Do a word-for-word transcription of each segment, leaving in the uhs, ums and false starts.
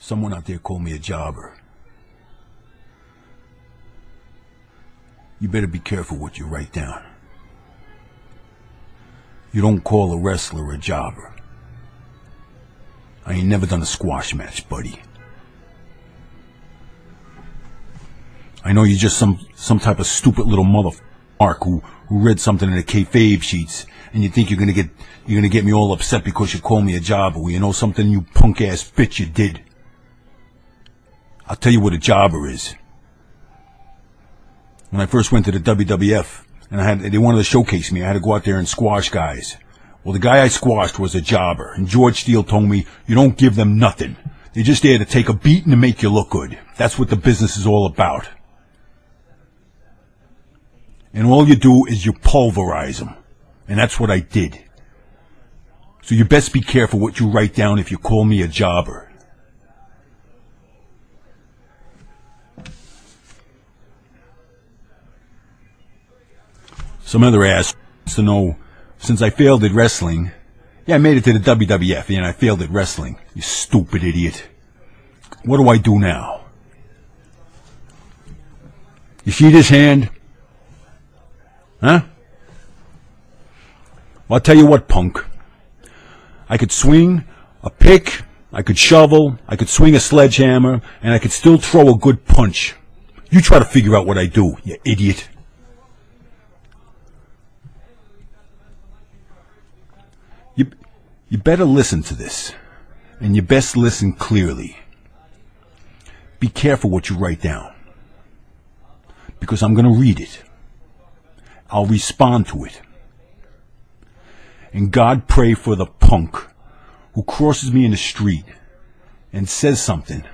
Someone out there called me a jobber. You better be careful what you write down. You don't call a wrestler a jobber. I ain't never done a squash match, buddy. I know you're just some some type of stupid little motherfucker who who read something in the kayfabe sheets, and you think you're gonna get you're gonna get me all upset because you call me a jobber. Well, you know something, you punk ass bitch, you did. I'll tell you what a jobber is. When I first went to the W W F, and I had, they wanted to showcase me, I had to go out there and squash guys. Well, the guy I squashed was a jobber, and George Steele told me, you don't give them nothing. They're just there to take a beat and to make you look good. That's what the business is all about. And all you do is you pulverize them. And that's what I did. So you best be careful what you write down if you call me a jobber. Some other ass wants to know, since I failed at wrestling, yeah, I made it to the W W F, and I failed at wrestling, you stupid idiot. What do I do now? You see this hand? Huh? Well, I'll tell you what, punk. I could swing a pick, I could shovel, I could swing a sledgehammer, and I could still throw a good punch. You try to figure out what I do, you idiot. You, you better listen to this, and you best listen clearly. Be careful what you write down, because I'm going to read it. I'll respond to it. And God pray for the punk who crosses me in the street and says something.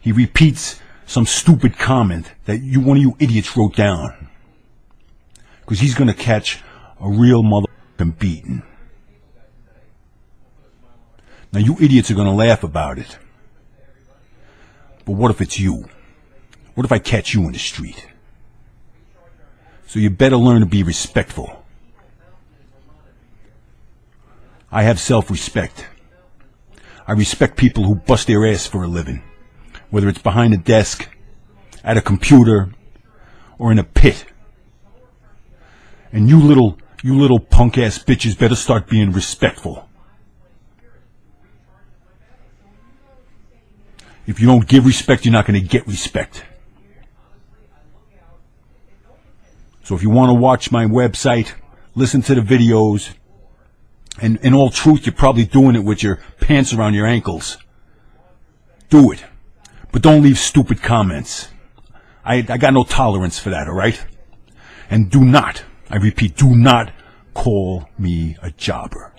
He repeats some stupid comment that you, one of you idiots wrote down, because he's going to catch a real motherfucking beating. Now, you idiots are going to laugh about it. But what if it's you? What if I catch you in the street? So you better learn to be respectful. I have self-respect. I respect people who bust their ass for a living, whether it's behind a desk, at a computer, or in a pit. And you little, you little punk-ass bitches better start being respectful. If you don't give respect, you're not going to get respect. So if you want to watch my website, listen to the videos, and in all truth, you're probably doing it with your pants around your ankles. Do it. But don't leave stupid comments. I, I got no tolerance for that, all right? And do not, I repeat, do not call me a jobber.